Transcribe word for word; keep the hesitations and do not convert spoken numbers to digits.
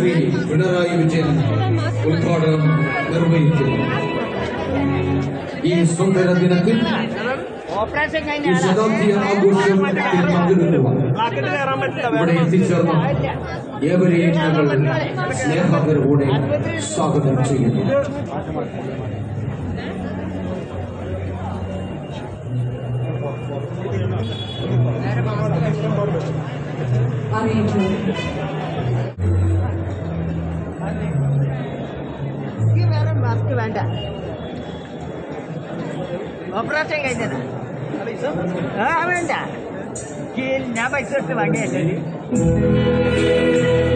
ശ്രീ പിണറായി വിജയൻ ഉദ്ഘാടനം നിർവഹിച്ചു. ഈ സുന്ദര ദിനത്തിൽ ഈ ശതാബ്ദി ആഘോഷം ഇവിടെ എത്തിച്ചേർന്ന ഏവരെയും ഞങ്ങൾ സ്നേഹാദരവോടെ സ്വാഗതം ചെയ്യുന്നു. മാസ്ക് വേണ്ട ഓപ്പറേഷൻ കഴിഞ്ഞത് വേണ്ട ഞാൻ പൈസ വാങ്ങിയല്ലേ.